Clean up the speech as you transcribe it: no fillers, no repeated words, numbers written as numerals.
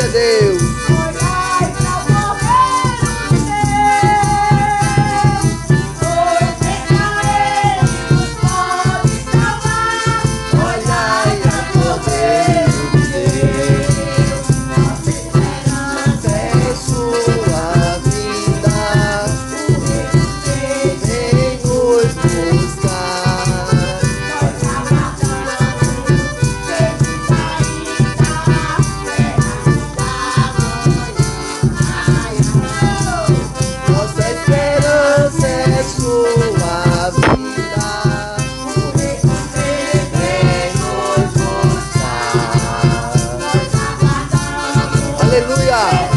glória a Deus. Olhai para o governante, pois será ele que nos pode salvar. Olhai para o Cordeiro de Deus, nossa esperança é sua vida. O Rei de Deus vem nos buscar. Aleluya.